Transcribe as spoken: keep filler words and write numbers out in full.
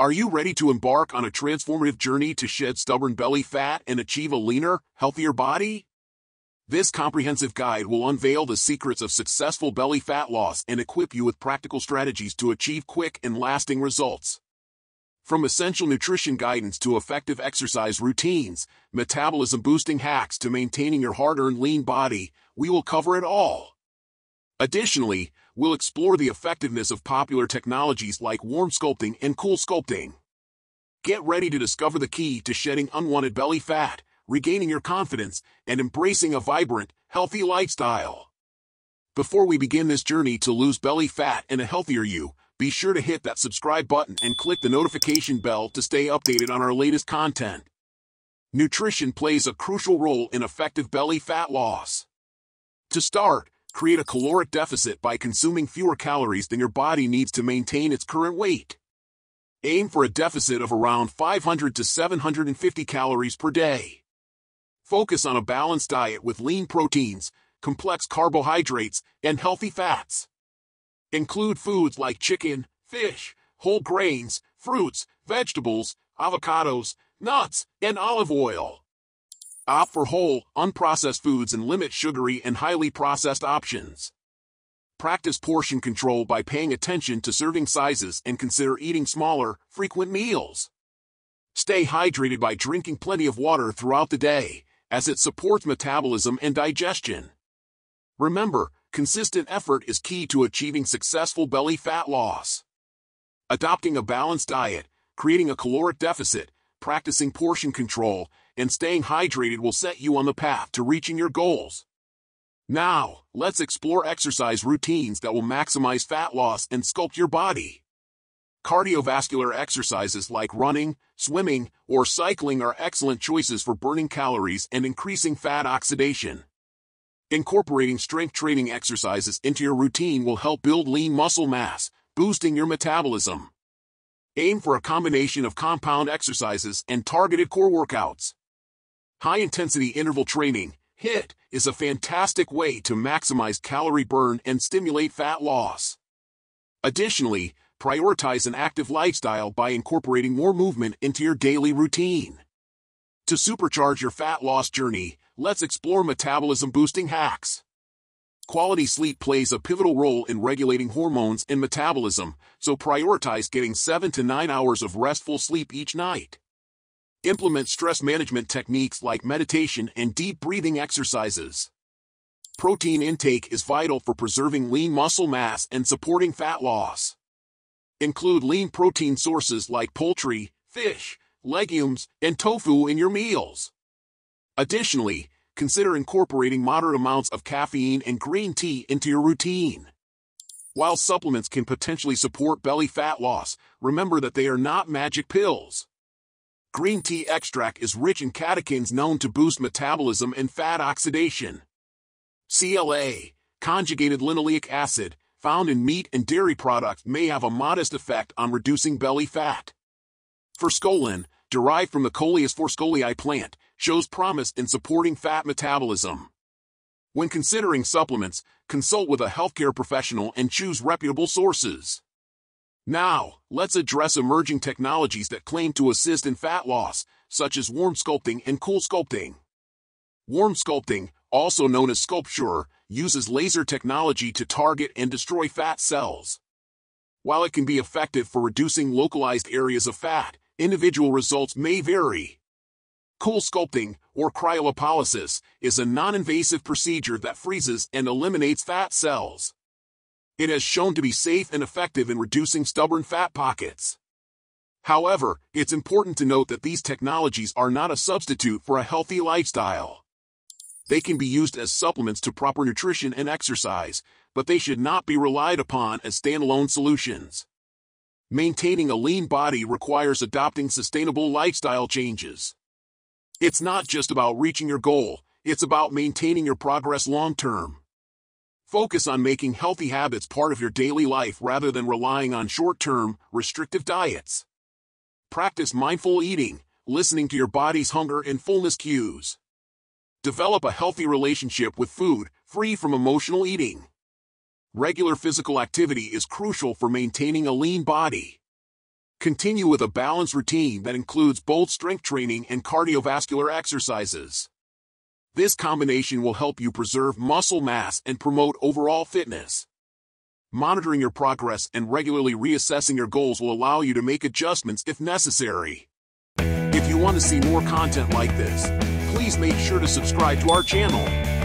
Are you ready to embark on a transformative journey to shed stubborn belly fat and achieve a leaner, healthier body? This comprehensive guide will unveil the secrets of successful belly fat loss and equip you with practical strategies to achieve quick and lasting results. From essential nutrition guidance to effective exercise routines, metabolism-boosting hacks to maintaining your hard-earned lean body, we will cover it all. Additionally, we'll explore the effectiveness of popular technologies like warm sculpting and cool sculpting. Get ready to discover the key to shedding unwanted belly fat, regaining your confidence, and embracing a vibrant, healthy lifestyle. Before we begin this journey to lose belly fat and a healthier you, be sure to hit that subscribe button and click the notification bell to stay updated on our latest content. Nutrition plays a crucial role in effective belly fat loss. To start, create a caloric deficit by consuming fewer calories than your body needs to maintain its current weight. Aim for a deficit of around five hundred to seven hundred fifty calories per day. Focus on a balanced diet with lean proteins, complex carbohydrates, and healthy fats. Include foods like chicken, fish, whole grains, fruits, vegetables, avocados, nuts, and olive oil. Opt for whole, unprocessed foods and limit sugary and highly processed options. Practice portion control by paying attention to serving sizes and consider eating smaller, frequent meals. Stay hydrated by drinking plenty of water throughout the day, as it supports metabolism and digestion. Remember, consistent effort is key to achieving successful belly fat loss. Adopting a balanced diet, creating a caloric deficit, practicing portion control, and staying hydrated will set you on the path to reaching your goals. Now, let's explore exercise routines that will maximize fat loss and sculpt your body. Cardiovascular exercises like running, swimming, or cycling are excellent choices for burning calories and increasing fat oxidation. Incorporating strength training exercises into your routine will help build lean muscle mass, boosting your metabolism. Aim for a combination of compound exercises and targeted core workouts. High-intensity interval training, HIIT, is a fantastic way to maximize calorie burn and stimulate fat loss. Additionally, prioritize an active lifestyle by incorporating more movement into your daily routine. To supercharge your fat loss journey, let's explore metabolism-boosting hacks. Quality sleep plays a pivotal role in regulating hormones and metabolism, so prioritize getting seven to nine hours of restful sleep each night. Implement stress management techniques like meditation and deep breathing exercises. Protein intake is vital for preserving lean muscle mass and supporting fat loss. Include lean protein sources like poultry, fish, legumes, and tofu in your meals. Additionally, consider incorporating moderate amounts of caffeine and green tea into your routine. While supplements can potentially support belly fat loss, remember that they are not magic pills. Green tea extract is rich in catechins known to boost metabolism and fat oxidation. C L A, conjugated linoleic acid, found in meat and dairy products, may have a modest effect on reducing belly fat. Forskolin, derived from the Coleus forskohlii plant, shows promise in supporting fat metabolism. When considering supplements, consult with a healthcare professional and choose reputable sources. Now, let's address emerging technologies that claim to assist in fat loss, such as warm sculpting and cool sculpting. Warm sculpting, also known as sculpture, uses laser technology to target and destroy fat cells. While it can be effective for reducing localized areas of fat, individual results may vary. Cool sculpting, or cryolipolysis, is a non-invasive procedure that freezes and eliminates fat cells. It has shown to be safe and effective in reducing stubborn fat pockets. However, it's important to note that these technologies are not a substitute for a healthy lifestyle. They can be used as supplements to proper nutrition and exercise, but they should not be relied upon as standalone solutions. Maintaining a lean body requires adopting sustainable lifestyle changes. It's not just about reaching your goal, it's about maintaining your progress long-term. Focus on making healthy habits part of your daily life rather than relying on short-term, restrictive diets. Practice mindful eating, listening to your body's hunger and fullness cues. Develop a healthy relationship with food, free from emotional eating. Regular physical activity is crucial for maintaining a lean body. Continue with a balanced routine that includes both strength training and cardiovascular exercises. This combination will help you preserve muscle mass and promote overall fitness. Monitoring your progress and regularly reassessing your goals will allow you to make adjustments if necessary. If you want to see more content like this, please make sure to subscribe to our channel.